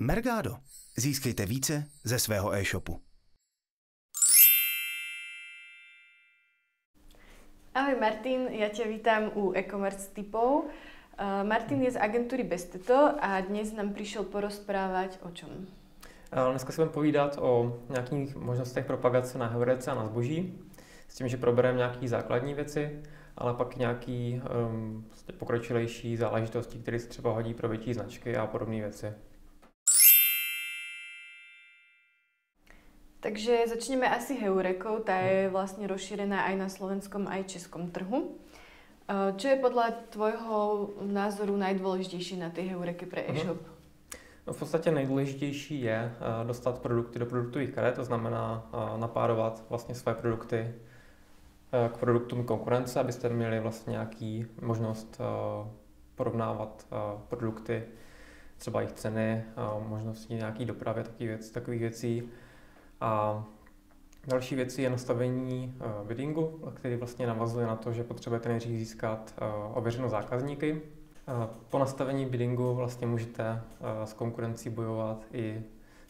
Mergado. Získejte více ze svého e-shopu. Ahoj Martin, já tě vítám u e-commerce tipů. Martin je z agentury Besteto a dnes nám přišel porozprávat o čem? Dneska si budeme povídat o nějakých možnostech propagace na Heurece a na Zboží, s tím, že probereme nějaké základní věci, ale pak nějaké pokročilejší záležitosti, které se třeba hodí pro větší značky a podobné věci. Takže začneme asi Heurekou, ta je vlastně rozšířená i na slovenskom, i českom trhu. Co je podle tvojho názoru nejdůležitější na té Heureky pro e-shop? No, v podstatě nejdůležitější je dostat produkty do produktových karet, to znamená napárovat vlastně své produkty k produktům konkurence, abyste měli vlastně nějaký možnost porovnávat produkty, třeba jejich ceny, možnosti nějaký dopravy, takových věcí. A další věcí je nastavení biddingu, který vlastně navazuje na to, že potřebujete nejdřív získat ověřené zákazníky. Po nastavení biddingu vlastně můžete s konkurencí bojovat i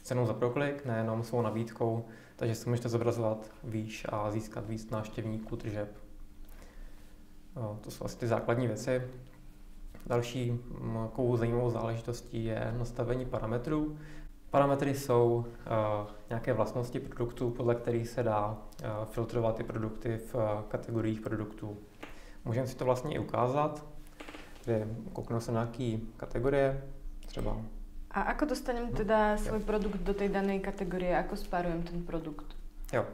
cenou za proklik, nejenom svou nabídkou, takže si můžete zobrazovat výš a získat víc návštěvníků, tržeb. To jsou vlastně ty základní věci. Další zajímavou záležitostí je nastavení parametrů. Parametry jsou nějaké vlastnosti produktů, podle kterých se dá filtrovat ty produkty v kategoriích produktů. Můžeme si to vlastně i ukázat, kdy kouknu se na nějaké kategorie, třeba. A ako dostaneme teda svůj produkt do té dané kategorie, jako spárujeme ten produkt? Jo,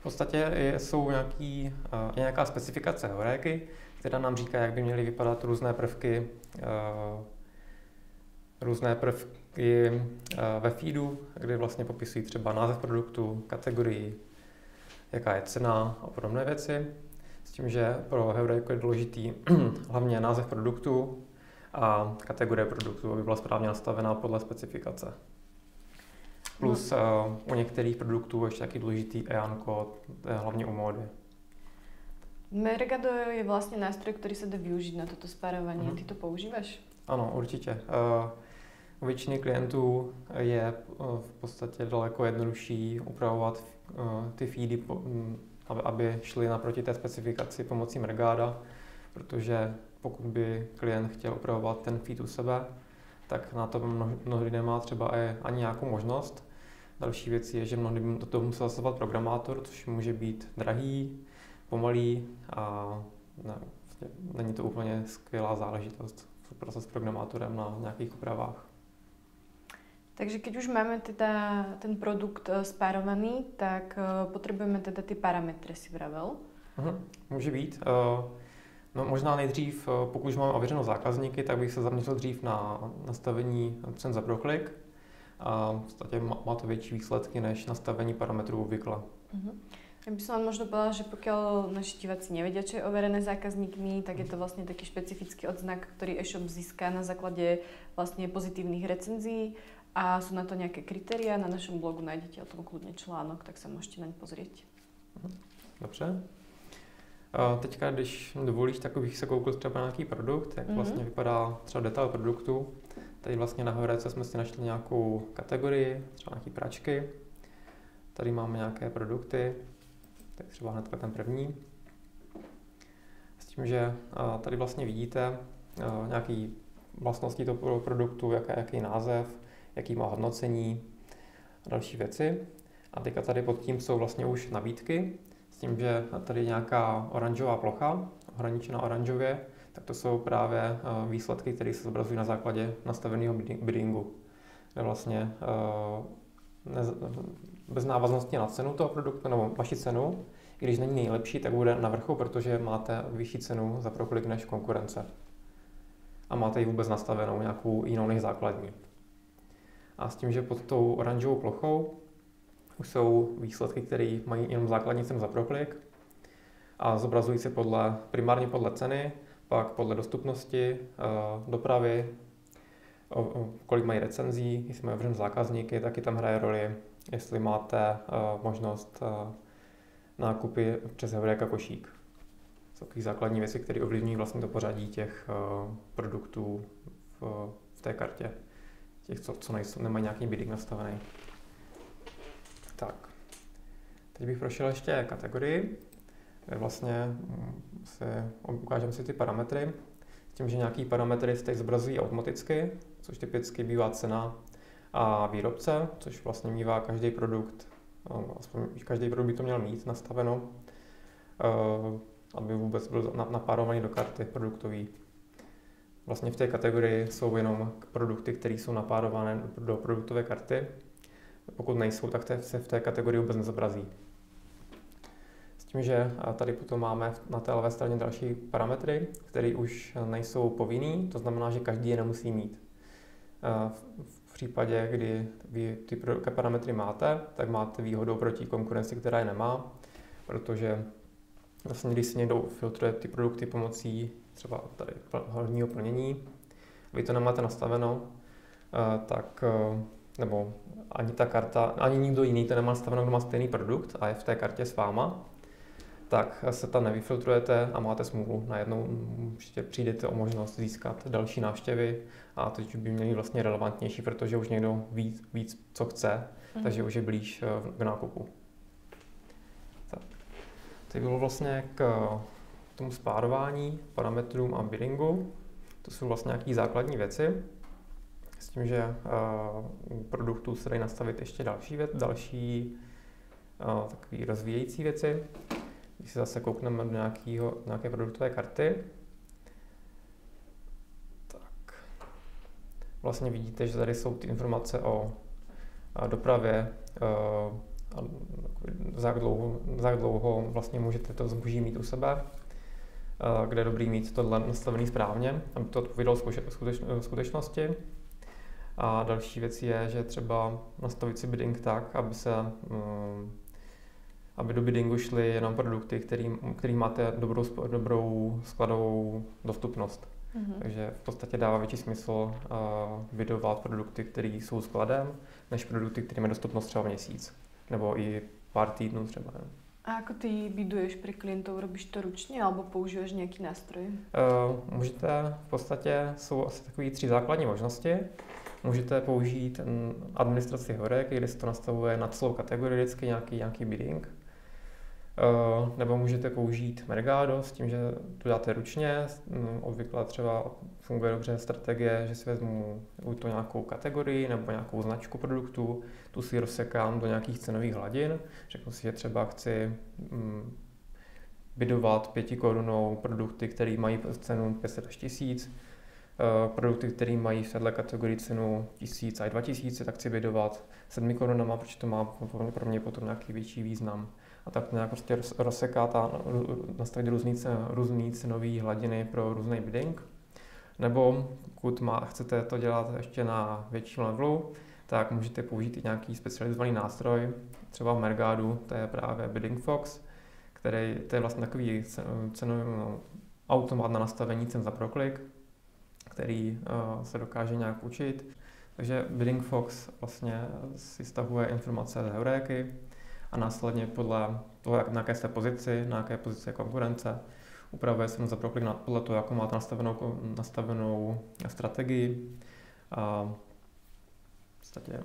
v podstatě je nějaká specifikace Heureky, která nám říká, jak by měly vypadat různé prvky ve feedu, kdy vlastně popisují třeba název produktu, kategorii, jaká je cena a podobné věci. S tím, že pro Heureku je důležitý hlavně název produktu a kategorie produktů, aby byla správně nastavená podle specifikace. Plus u některých produktů ještě taky důležitý EAN kód, hlavně u módy. Mergado je vlastně nástroj, který se dá využít na toto spárování. Ty to používáš? Ano, určitě. U většiny klientů je v podstatě daleko jednodušší upravovat ty feedy, aby šly naproti té specifikaci pomocí Mergada, protože pokud by klient chtěl upravovat ten feed u sebe, tak na to mnohdy nemá třeba ani nějakou možnost. Další věc je, že mnohdy by do toho musel zasahovat programátor, což může být drahý, pomalý a ne, není to úplně skvělá záležitost. Proces s programátorem na nějakých úpravách. Takže když už máme teda ten produkt spárovaný, tak potřebujeme teda ty parametry, si vravel? Může být. No, možná nejdřív, pokud už máme ověřenou zákazníky, tak bych se zaměřil dřív na nastavení cen za proklik. V podstatě má to větší výsledky než nastavení parametrů obvykle. Ja by som vám možno povedala, že pokiaľ naši diváci nevedia, čo je overené zákazníkmi, tak je to vlastne taký špecifický odznak, ktorý e-shop získa na základe vlastne pozitívnych recenzií a sú na to nejaké kritériá. Na našom blogu nájdete o tom kľudne článok, tak sa môžete naň pozrieť. Dobře. Teďka, když dovolíš, tak bych se koukl třeba na nějaký produkt, jak vlastně vypadá třeba detail produktu. Tady vlastně na Heurece jsme si našli nějakou kategorii, třeba nějaké pračky. Tady máme nějaké produkty. Tak třeba hnedka ten první. S tím, že tady vlastně vidíte nějaké vlastnosti toho produktu, jaký název, jaký má hodnocení a další věci. A teďka tady pod tím jsou vlastně už nabídky. S tím, že tady je nějaká oranžová plocha, ohraničená oranžově, tak to jsou právě výsledky, které se zobrazují na základě nastaveného biddingu. Kde vlastně bez návaznosti na cenu toho produktu, nebo vaši cenu, i když není nejlepší, tak bude na vrchu, protože máte vyšší cenu za proklik než konkurence. A máte ji vůbec nastavenou nějakou jinou než základní. A s tím, že pod tou oranžovou plochou už jsou výsledky, které mají jenom základní cenu za proklik a zobrazují se primárně podle ceny, pak podle dostupnosti, dopravy, kolik mají recenzí, jestli mají ověřené zákazníky, taky tam hraje roli, jestli máte možnost nákupy přes Heureka košík. Jsou takové základní věci, které ovlivňují vlastně to pořadí těch produktů v té kartě. těch, co nejsou, nemají nějaký bidding nastavený. Tak. Teď bych prošel ještě kategorii, kde vlastně ukážeme si ty parametry. S tím, že nějaký parametry se zobrazují automaticky, což typicky bývá cena a výrobce, což vlastně mívá každý produkt, aspoň každý produkt by to měl mít nastaveno, aby vůbec byl napárovaný do karty produktový. Vlastně v té kategorii jsou jenom produkty, které jsou napárované do produktové karty. Pokud nejsou, tak se v té kategorii vůbec nezobrazí. S tím, že tady potom máme na té levé straně další parametry, které už nejsou povinný, to znamená, že každý je nemusí mít. V případě, kdy vy ty parametry máte, tak máte výhodu proti konkurenci, která je nemá, protože vlastně, když si někdo filtruje ty produkty pomocí třeba tady horního plnění, vy to nemáte nastaveno, tak nebo ani ta karta, ani nikdo jiný to nemá nastaveno, kdo má stejný produkt a je v té kartě s váma, tak se tam nevyfiltrujete a máte smůlu. Najednou určitě přijdete o možnost získat další návštěvy a teď by měly vlastně relevantnější, protože už někdo ví víc, co chce, takže už je blíž k nákupu. Tak. To bylo vlastně k tomu spárování, parametrům a biddingu. To jsou vlastně nějaké základní věci. S tím, že u produktů se dají nastavit ještě další takové rozvíjející věci. Když se zase koukneme do nějaké produktové karty, tak vlastně vidíte, že tady jsou ty informace o dopravě, za jak dlouho vlastně můžete to zboží mít u sebe, kde je dobrý mít tohle nastavený správně, aby to odpovídalo skutečnosti. A další věc je, že třeba nastavit si bidding tak, aby do biddingu šly jenom produkty, kterým máte dobrou skladovou dostupnost. Takže v podstatě dává větší smysl bidovat produkty, které jsou skladem, než produkty, které mají dostupnost třeba měsíc nebo i pár týdnů třeba. Ne? A ako ty biduješ pri klientov? Robíš to ručně, alebo používáš nějaký nástroj? Můžete, v podstatě jsou asi takové tři základní možnosti. Můžete použít administraci Heurek, kde se to nastavuje na celou kategorii, vždycky nějaký bidding. Nebo můžete použít Mergado s tím, že to dáte ručně. Obvykle třeba funguje dobře strategie, že si vezmu to nějakou kategorii nebo nějakou značku produktu, tu si rozsekám do nějakých cenových hladin. Řeknu si, že třeba chci bidovat 5 korunou produkty, které mají cenu 500 až 1000. Produkty, které mají v této kategorii cenu 1000 až 2000, tak chci bidovat 7 korunama, protože to má pro mě potom nějaký větší význam. A tak nějak prostě rozsekat a nastavit různé cenové hladiny pro různý bidding. Nebo pokud chcete to dělat ještě na větším levelu, tak můžete použít i nějaký specializovaný nástroj, třeba v Mergadu, to je právě Bidding Fox, který to je vlastně takový automat na nastavení cen za proklik, který se dokáže nějak učit. Takže Bidding Fox vlastně si stahuje informace z Heuréky a následně podle toho, na jaké jste pozici, na jaké pozici je konkurence, upravuje se mu za proklik podle toho, jakou máte nastavenou strategii. A v podstatě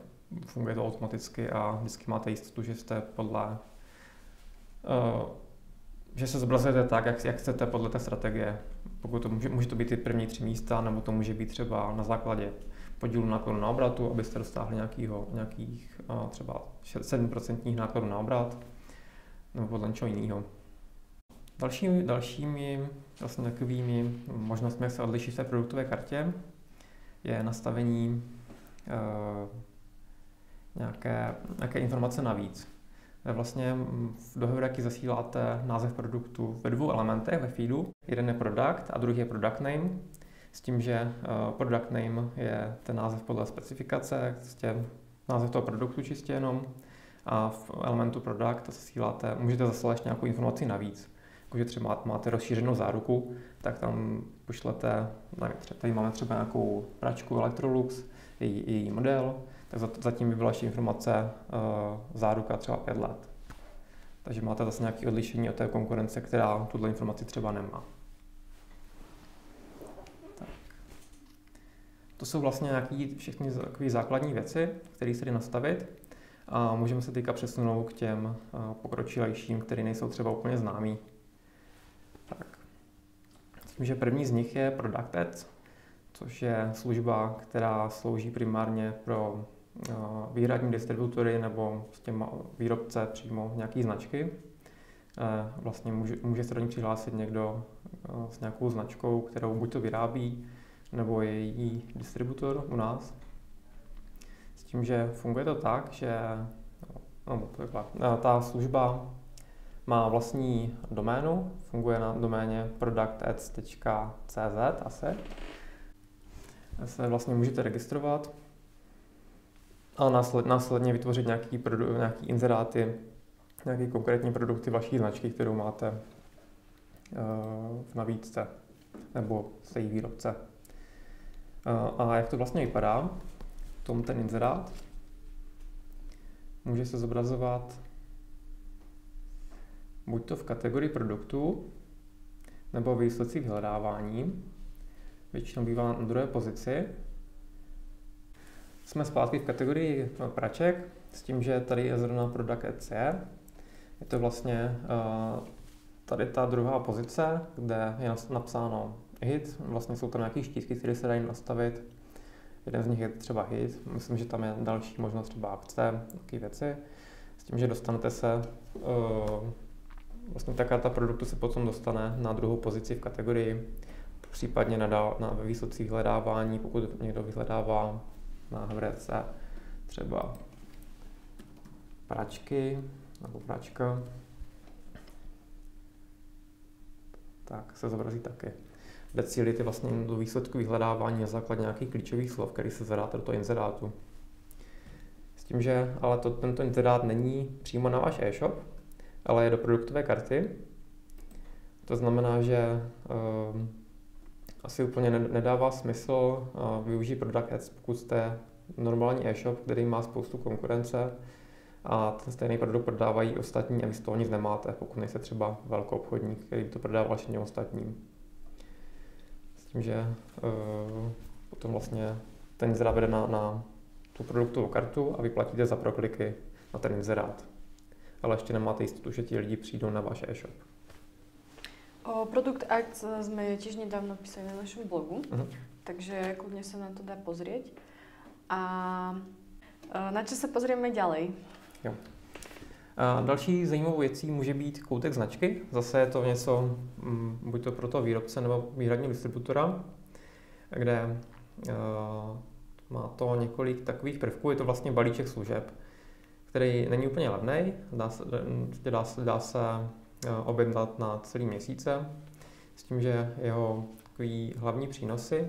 funguje to automaticky a vždycky máte jistotu, že jste že se zobrazujete tak, jak chcete podle té strategie. Pokud to může to být ty první 3 místa, nebo to může být třeba na základě podílu nákladu na obratu, abyste dostáhli nějakých třeba 7% nákladu na obrat, nebo podle něčeho jiného. Dalšími vlastně takovými možnostmi, jak se odliší v té produktové kartě, je nastavení nějaké informace navíc. Vlastně do Heureky zasíláte název produktu ve 2 elementech ve feedu. Jeden je product a druhý je product name. S tím, že product name je ten název podle specifikace, název toho produktu čistě jenom. A v elementu product můžete zaslat nějakou informaci navíc. Když třeba máte rozšířenou záruku, tak tam pošlete, tady máme třeba nějakou pračku Electrolux, její model, tak zatím by byla ještě informace záruka třeba 5 let. Takže máte zase nějaké odlišení od té konkurence, která tuto informaci třeba nemá. Tak. To jsou vlastně nějaké všechny takové základní věci, které se dají nastavit. A můžeme se teďka přesunout k těm pokročilejším, které nejsou třeba úplně známý. Tak. Myslím, že první z nich je Product Ads, což je služba, která slouží primárně pro výhradní distributory nebo prostě výrobce přímo nějaký značky. Vlastně může se do ní přihlásit někdo s nějakou značkou, kterou buď to vyrábí, nebo je její distributor u nás. S tím, že funguje to tak, že ta služba má vlastní doménu, funguje na doméně productads.cz asi. Se vlastně můžete registrovat a následně vytvořit nějaký inzeráty, nějaké konkrétní produkty vaší značky, kterou máte v nabídce nebo její výrobce. A jak to vlastně vypadá, v tom ten inzerát může se zobrazovat buď to v kategorii produktů nebo výsledcích vyhledávání, většinou bývá na druhé pozici. Jsme zpátky v kategorii praček, s tím, že tady je zrovna Product Ads. Je to vlastně tady ta druhá pozice, kde je napsáno hit, vlastně jsou tam nějaké štítky, které se dají nastavit. Jeden z nich je třeba hit, myslím, že tam je další možnost třeba akce, takové věci. S tím, že dostanete se, vlastně taká ta produktu se potom dostane na druhou pozici v kategorii, případně na výsledcích hledávání, pokud někdo vyhledává na Heurece třeba pračky nebo pračka, tak se zobrazí taky. Decílit je vlastně do výsledku vyhledávání na základě nějakých klíčových slov, který se zadáte do toho inzerátu. S tím, že ale tento inzerát není přímo na váš e-shop, ale je do produktové karty. To znamená, že asi úplně nedává smysl využít Product Ads, pokud jste normální e-shop, který má spoustu konkurence a ten stejný produkt prodávají ostatní a vy z toho nic nemáte, pokud nejste třeba velký obchodník, který by to prodával všem ostatním. S tím, že potom vlastně ten inzerát vede na tu produktovou kartu a vyplatíte za prokliky na ten inzerát. Ale ještě nemáte jistotu, že ti lidi přijdou na váš e-shop. O Product Ads sme tiež nedávno písali na našom blogu, takže kľudne sa nám to dá pozrieť. A na čo sa pozrieme ďalej? Jo. A další zajímavou věcí může být koutek značky. Zase je to něco, buď to pro toho výrobce nebo výhradního distributora, kde má to několik takových prvků. Je to vlastně balíček služeb, který není úplně levnej, dá se objednat na celý měsíce, s tím, že jeho takový hlavní přínosy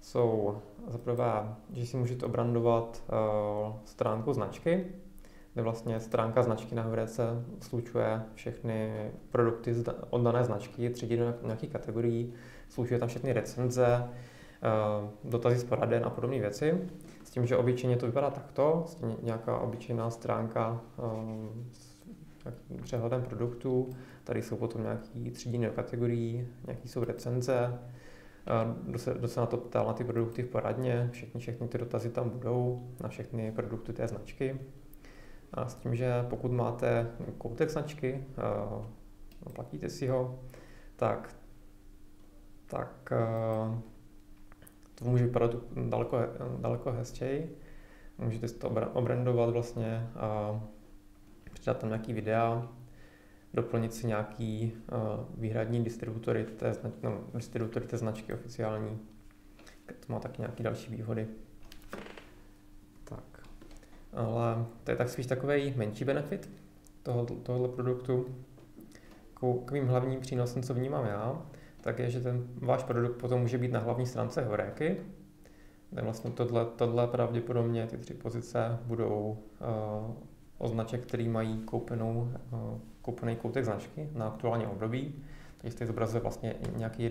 jsou za prvé, že si můžete obrandovat stránku značky, kde vlastně stránka značky na Heurece slučuje všechny produkty od dané značky, třídí do nějaké kategorii, slučuje tam všechny recenze, dotazy z poraden a podobné věci. S tím, že obyčejně to vypadá takto, nějaká obyčejná stránka přehledem produktů, tady jsou potom nějaké třídění do kategorií, nějaké jsou recenze, kdo se na to ptal na ty produkty v poradně, všechny ty dotazy tam budou, na všechny produkty té značky. A s tím, že pokud máte koutek značky, platíte si ho, tak to může vypadat daleko hezčej. Můžete si to obrandovat vlastně, přidat tam nějaký videa, doplnit si nějaký výhradní distributory té značky oficiální. To má taky nějaké další výhody. Tak. Ale to je tak spíš takový menší benefit tohoto produktu. Takovým hlavním přínosem, co vnímám já, tak je, že ten váš produkt potom může být na hlavní stránce Heureky. Vlastně tohle pravděpodobně ty tři pozice budou o značek, který mají koupený koutek značky na aktuální období. Takže se zobrazuje vlastně nějaký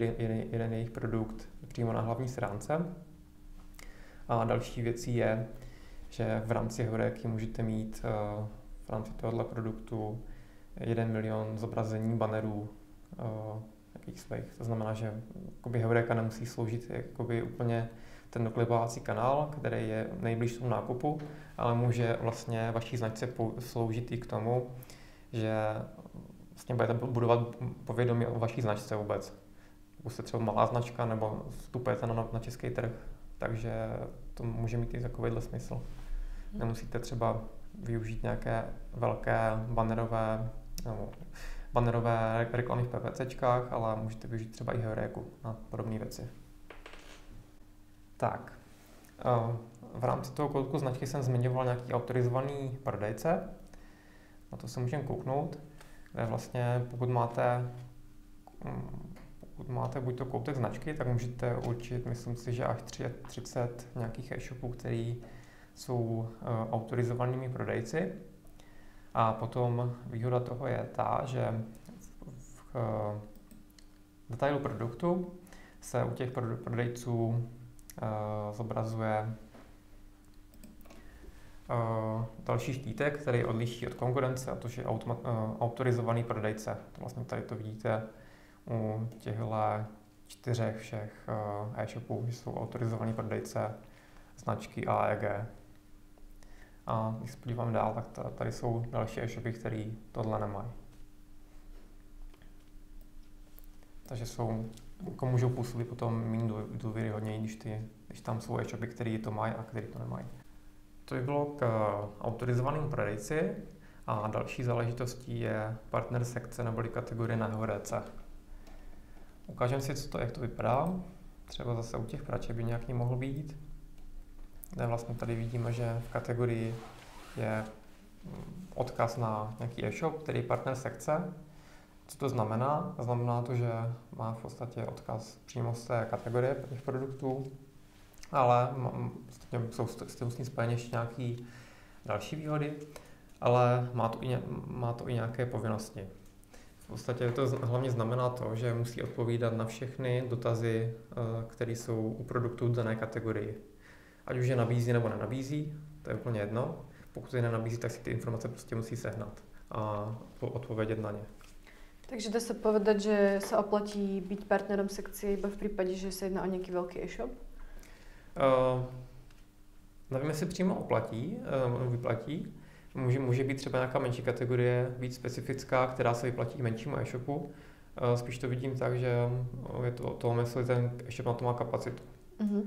jeden jejich produkt přímo na hlavní stránce. A další věcí je, že v rámci Heureky můžete mít v rámci tohoto produktu 1 milion zobrazení bannerů jakých svých. To znamená, že Heureka nemusí sloužit úplně ten doklibovací kanál, který je nejbližší tomu nákupu, ale může vlastně vaší značce sloužit i k tomu, že vlastně budete budovat povědomí o vaší značce vůbec. Už jste třeba malá značka nebo vstupujete na český trh, takže to může mít i takovýhle smysl. Nemusíte třeba využít nějaké velké bannerové reklamy v PPCčkách, ale můžete využít třeba i Heureku a podobné věci. Tak, v rámci toho koutku značky jsem zmiňoval nějaký autorizovaný prodejce. Na to se můžeme kouknout, kde vlastně pokud máte buď to koutek značky, tak můžete určit, myslím si, že až 30 nějakých e-shopů, který jsou autorizovanými prodejci. A potom výhoda toho je ta, že v detailu produktu se u těch prodejců zobrazuje další štítek, který odliší od konkurence, a to je autorizovaný prodejce. Vlastně tady to vidíte u těchto 4 všech e-shopů, že jsou autorizovaný prodejce značky AEG. A když se podívám dál, tak tady jsou další e-shopy, které tohle nemají. Takže můžou působit potom méně důvěryhodně, když tam jsou e-shopy, které to mají a které to nemají. To by bylo k autorizovaným prodejci a další záležitostí je partner sekce neboli kategorie na Heurece. Ukážeme si, jak to vypadá. Třeba zase u těch praček by nějaký mohl být. Vlastně tady vidíme, že v kategorii je odkaz na nějaký e-shop, který je partner sekce. Co to znamená? Znamená to, že má v podstatě odkaz přímo z té kategorie těch produktů, ale jsou s tím spojené ještě nějaké další výhody, ale má to i nějaké povinnosti. V podstatě to hlavně znamená to, že musí odpovídat na všechny dotazy, které jsou u produktů v dané kategorii. Ať už je nabízí nebo nenabízí, to je úplně jedno. Pokud je nenabízí, tak si ty informace prostě musí sehnat a odpovědět na ně. Takže dá se povedat, že se oplatí být partnerem sekce iba v případě, že se jedná o nějaký velký e-shop? Nevím, jestli přímo vyplatí. Může být třeba nějaká menší kategorie, být specifická, která se vyplatí menšímu e-shopu. Spíš to vidím tak, že je to o tom, jestli ten e-shop na to má kapacitu. Uh-huh.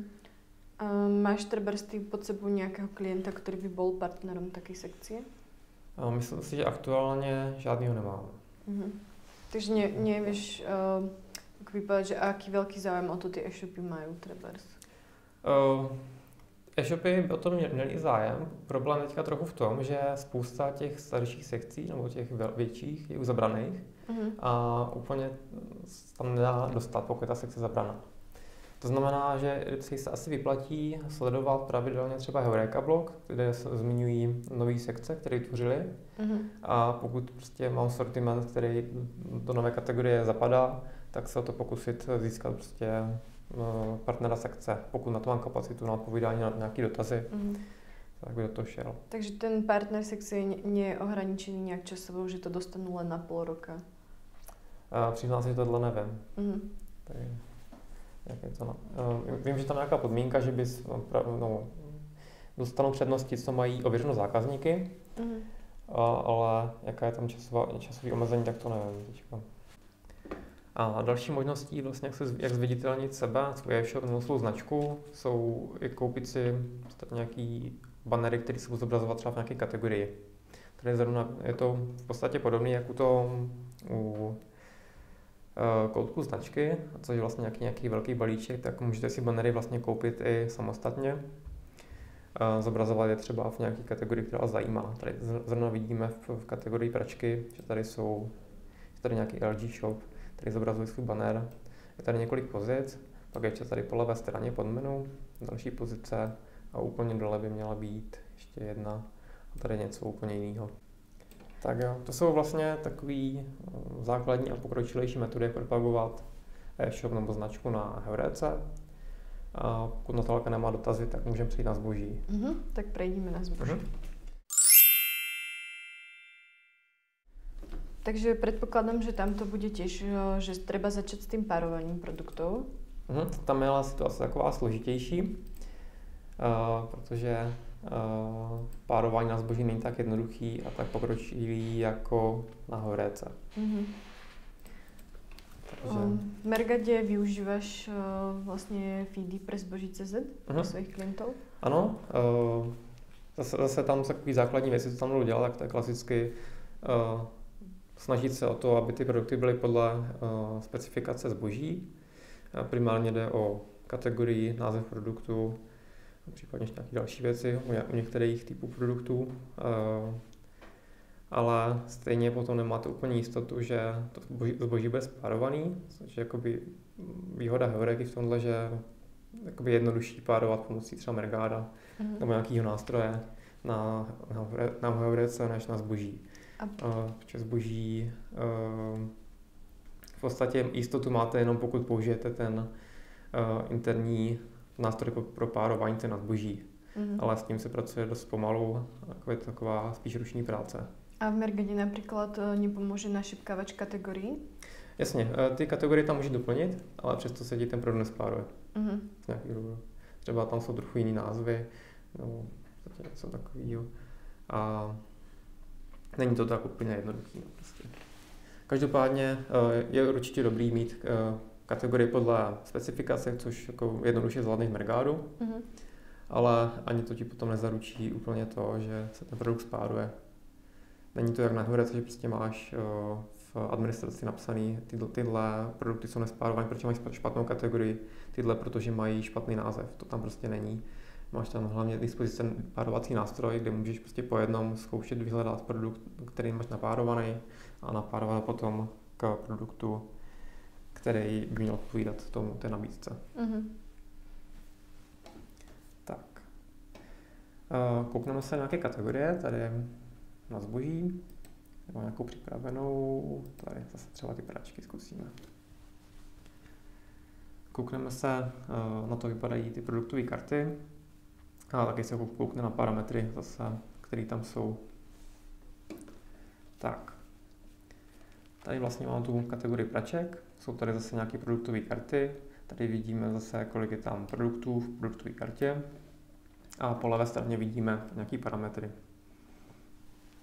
Máš trebárs ty pod sebou nějakého klienta, který by byl partnerem také sekce? Myslím si, že aktuálně žádného nemám. Uh-huh. Takže nevíš, jak vypadá, že jaký velký zájem o to ty e-shopy mají trebárs? E-shopy o tom měli zájem. Problém teďka trochu v tom, že spousta těch starších sekcí nebo těch větších je už zabraných a úplně tam nedá dostat, pokud je ta sekce zabraná. To znamená, že se asi vyplatí sledovat pravidelně třeba Heureka blog, kde se zmiňují nové sekce, které tvořily. Mm-hmm. A pokud prostě mám sortiment, který do nové kategorie zapadá, tak se o to pokusit získat prostě partnera sekce. Pokud na to mám kapacitu na odpovídání na nějaké dotazy, tak by do toho šel. Takže ten partner sekce je ohraničený nějak časovou, že to dostanu len na půl roka? Přiznám se, že tohle nevím. Mm-hmm. Jak je to vím, že tam je nějaká podmínka, že bys dostanou přednosti, co mají ověřeno zákazníky, ale jaká je tam časový omezení, tak to nevím teďka. A další možností, vlastně, jak zviditelnit sebe, svůj e-shop nebo svou značku, jsou i koupit si nějaký bannery, které se budou zobrazovat třeba v nějaké kategorii. Tady zrovna je to v podstatě podobné, jak u koutku značky, což je vlastně nějaký velký balíček, tak můžete si bannery vlastně koupit i samostatně. Zobrazovat je třeba v nějaké kategorii, která vás zajímá. Tady zrovna vidíme v kategorii pračky, že tady je tady nějaký LG shop, který zobrazuje svůj banner. Je tady několik pozic, pak ještě tady po levé straně pod menu, další pozice a úplně dole by měla být ještě jedna a tady něco úplně jiného. Tak jo, to jsou vlastně takové základní a pokročilejší metody, jak propagovat e-shop nebo značku na Heurece. A pokud Natálka nemá dotazy, tak můžeme přijít na Zboží. Tak prejdeme na Zboží. Takže předpokládám, že tam to bude těž, že třeba začít s tím párovaním produktů. Tam je situace taková složitější. protože párování na zboží není tak jednoduchý a tak pokročilý jako na Heurece. Mm-hmm. Takže... v Mergadě využíváš vlastně feedy pro Zboží.cz pro svých klientů? Ano, zase tam takový základní věci, co tam budu dělat, tak to je klasicky snažit se o to, aby ty produkty byly podle specifikace zboží. Primárně jde o kategorii, název produktu, případně nějaké další věci u některých typů produktů, ale stejně potom nemáte úplně jistotu, že to zboží bude spárovaný, což je jakoby výhoda Heureky v tomhle, že je jednodušší párovat pomocí třeba Mergada nebo nějakého nástroje na Heurece než na zboží. Protože zboží v podstatě jistotu máte jenom pokud použijete ten interní nástroj pro párování na zboží, ale s tím se pracuje dost pomalu, je to taková spíš ruční práce. A v Mergadě například nepomůže našipkávač kategorii? Jasně, ty kategorie tam můžeš doplnit, ale přesto se ti ten produkt nespáruje. Z nějakých důvodů. Třeba tam jsou trochu jiný názvy, nebo něco takového. A není to tak úplně jednoduché. Prostě. Každopádně je určitě dobrý mít kategorie podle specifikace, což jako jednoduše zvládneš v Mergadu, ale ani to ti potom nezaručí úplně to, že se ten produkt spáruje. Není to jak na Heurece, že prostě máš v administraci napsaný, tyhle produkty jsou nespárované, protože mají špatnou kategorii, tyhle, protože mají špatný název, to tam prostě není. Máš tam hlavně k dispozici párovací nástroj, kde můžeš prostě po jednom zkoušet vyhledat produkt, který máš napárovaný a napárovat potom k produktu, který by měl odpovídat tomu té nabídce. Tak. Koukneme se na nějaké kategorie, tady na zboží, nebo nějakou připravenou, tady zase třeba ty práčky zkusíme. Koukneme se, na to vypadají ty produktové karty a taky se koukne na parametry zase, které tam jsou. Tak. Tady vlastně mám tu kategorii praček, jsou tady zase nějaké produktové karty, tady vidíme zase, kolik je tam produktů v produktové kartě a po levé straně vidíme nějaké parametry.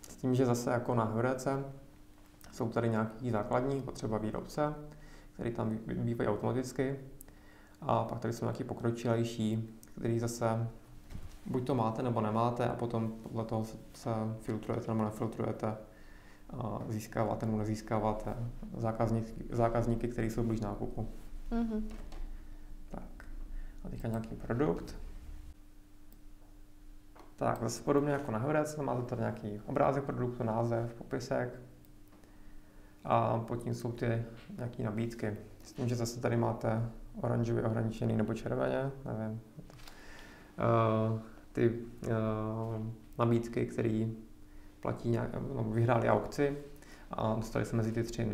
S tím, že zase jako na Heurece jsou tady nějaký základní potřeba výrobce, které tam bývají automaticky a pak tady jsou nějaké pokročilejší, které zase buď to máte nebo nemáte a potom podle toho se filtrujete nebo nefiltrujete a získáváte nebo nezískáváte zákazníky, které jsou blíž nákupu. Tak a teďka nějaký produkt. Tak, zase podobně jako na Heurece, máte tady nějaký obrázek produktu, název, popisek a pod tím jsou ty nějaké nabídky. S tím, že zase tady máte oranžově ohraničený nebo červeně, nevím, ty nabídky, které platí nějak, no, vyhráli aukci a dostali se mezi ty tři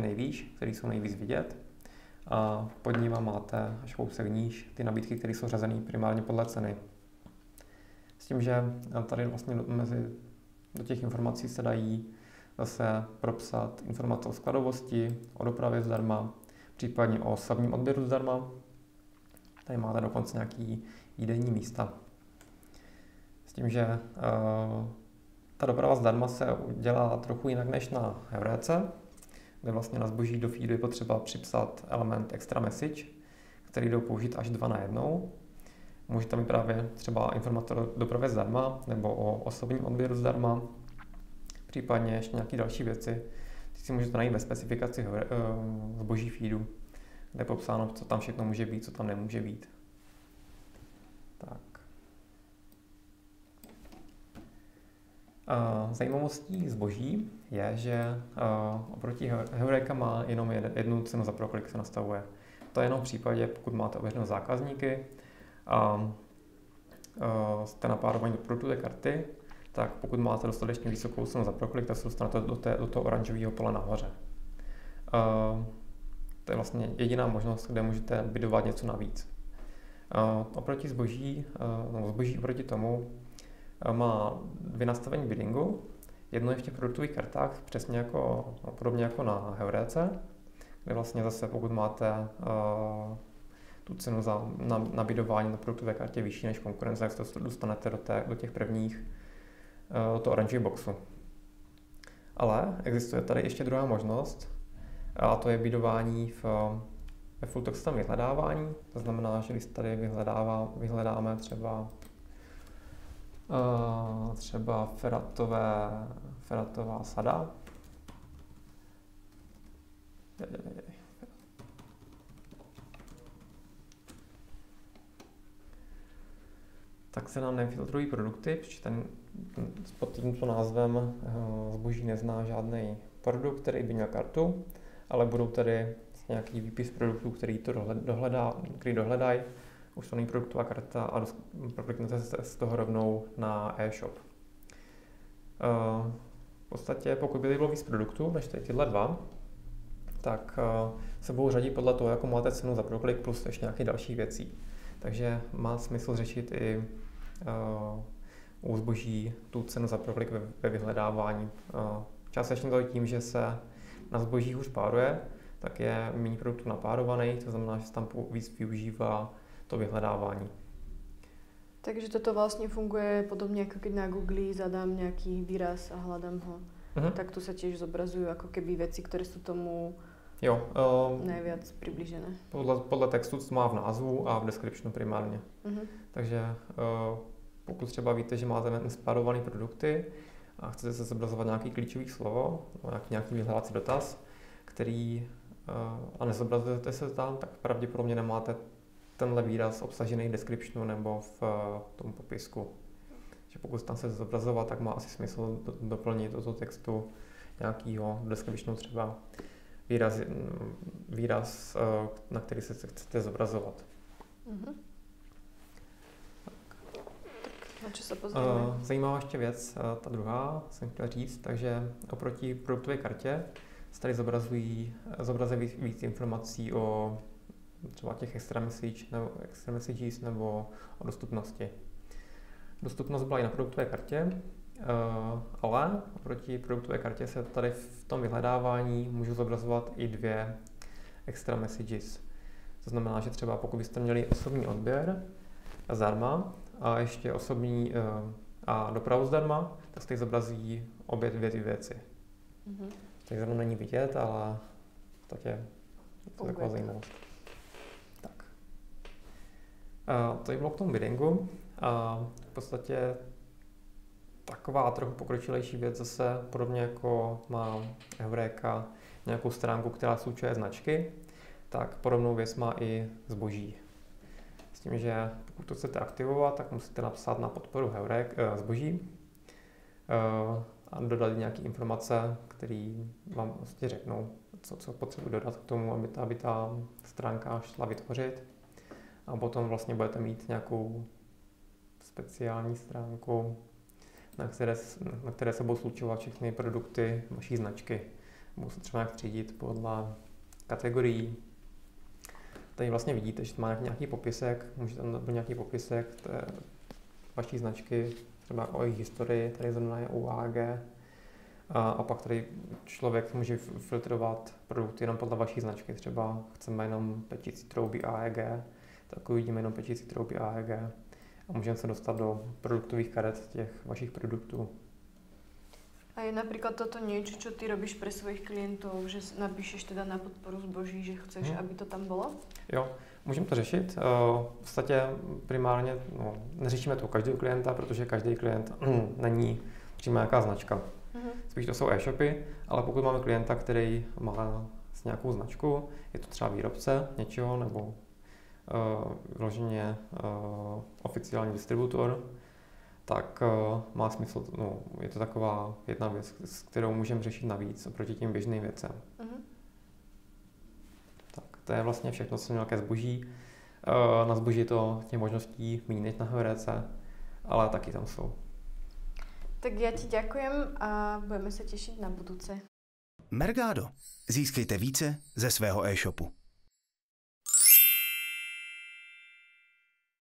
nejvýš, které jsou nejvíc vidět. A pod nima máte až kousek níž ty nabídky, které jsou řazené primárně podle ceny. S tím, že tady vlastně do těch informací se dají zase propsat informace o skladovosti, o dopravě zdarma, případně o slavním odběru zdarma. Tady máte dokonce nějaký jídenní místa. S tím, že ta doprava zdarma se dělá trochu jinak než na Heurece, kde vlastně na zboží do feedu je potřeba připsat element extra message, který jdou použít až 2 najednou. Můžete mít právě třeba informace o dopravě zdarma nebo o osobním odběru zdarma, případně ještě nějaké další věci. Ty si můžete najít ve specifikaci zboží feedu, kde je popsáno, co tam všechno může být, co tam nemůže být. Tak. Zajímavostí zboží je, že oproti Heureka má jenom jednu cenu za proklik se nastavuje. To je jenom v případě, pokud máte ověřené zákazníky a jste napárovaní do produktu té karty, tak pokud máte dostatečně vysokou cenu za proklik, tak se dostanete do toho oranžového pole nahoře. To je vlastně jediná možnost, kde můžete bidovat něco navíc. Oproti zboží, zboží oproti tomu má 2 nastavení biddingu, jedno je v těch produktových kartách, přesně jako, podobně jako na Heurece, kde vlastně zase pokud máte tu cenu za nabídování na produktové kartě vyšší než konkurence, tak se dostanete do těch prvních, do toho oranžového boxu. Ale existuje tady ještě druhá možnost, a to je bídování ve full text vyhledávání. To znamená, že když tady vyhledáme třeba feratová sada. Tak se nám nefiltrují produkty, protože pod tímto názvem zboží nezná žádný produkt, který by měl kartu, ale budou tady nějaký výpis produktů, který to dohledají. Už to není produktová karta a prokliknete se z toho rovnou na e-shop. V podstatě, pokud by bylo víc produktů než tyhle dva, tak se budou řadit podle toho, jakou máte cenu za proklik plus ještě nějakých dalších věcí. Takže má smysl řešit i u zboží tu cenu za proklik ve vyhledávání. Částečně to tím, že se na zboží už páruje, tak je méně produktů napárovaných, to znamená, že se tam víc využívá to vyhledávání. Takže toto vlastně funguje podobně, jako když na Google zadám nějaký výraz a hledám ho. Tak tu se tiež zobrazují jako keby věci, které jsou tomu nejvíc přiblížené. Podle textu, co má v názvu a v descriptionu primárně. Takže pokud třeba víte, že máte inspirované produkty a chcete se zobrazovat nějaký klíčový slovo, nějaký vyhledávací dotaz, který a nezobrazujete se tam, tak pravděpodobně nemáte tenhle výraz obsažený v descriptionu nebo v tom popisku. Že pokud tam se zobrazovat, tak má asi smysl doplnit do toho textu nějakýho descriptionu třeba výraz, na který se chcete zobrazovat. Tak, na čo se poznáme? Zajímavá ještě věc, ta druhá, jsem chtěl říct, takže oproti produktové kartě se tady zobrazují víc informací o třeba těch extra messages nebo o dostupnosti. Dostupnost byla i na produktové kartě, ale oproti produktové kartě se tady v tom vyhledávání můžu zobrazovat i dvě extra messages. To znamená, že třeba pokud byste měli osobní odběr zdarma a ještě osobní a dopravu zdarma, tak se tady zobrazí obě dvě ty věci. Takže zrovna není vidět, ale tak je to taková zajímavost. Tak. To je bylo k tomu biddingu. V podstatě taková trochu pokročilejší věc, zase podobně jako má Heureka nějakou stránku, která slučuje značky, tak podobnou věc má i zboží. S tím, že pokud to chcete aktivovat, tak musíte napsat na podporu zboží a dodat nějaké informace, které vám prostě řeknou, co potřebuji dodat k tomu, aby ta stránka šla vytvořit. A potom vlastně budete mít nějakou speciální stránku, na které se budou slučovat všechny produkty vaší značky. Budou se třeba nějak třídit podle kategorií. Tady vlastně vidíte, že má nějaký popisek, můžete tam dát nějaký popisek vaší značky, třeba o jejich historii, tady zrovna je u AEG. A pak tady člověk může filtrovat produkty jenom podle vaší značky. Třeba chceme jenom pečící trouby AEG, tak uvidíme jenom pečící trouby AEG. A můžeme se dostat do produktových karet těch vašich produktů. A je například toto něco, co ty robíš pro svých klientů, že napíšeš teda na podporu zboží, že chceš, aby to tam bylo? Jo, můžeme to řešit. V podstatě primárně neřešíme to u každého klienta, protože každý klient není přímo nějaká značka. Spíš to jsou e-shopy, ale pokud máme klienta, který má nějakou značku, je to třeba výrobce něčeho nebo vyloženě oficiální distributor, tak má smysl, je to taková jedna věc, s kterou můžeme řešit navíc oproti těm běžným věcem. Tak to je vlastně všechno, co jsem měl ke zboží. Na zboží to těch možností méně než na Heurece, ale taky tam jsou. Tak já ti děkujem a budeme se těšit na budouce. Mergado. Získejte více ze svého e-shopu.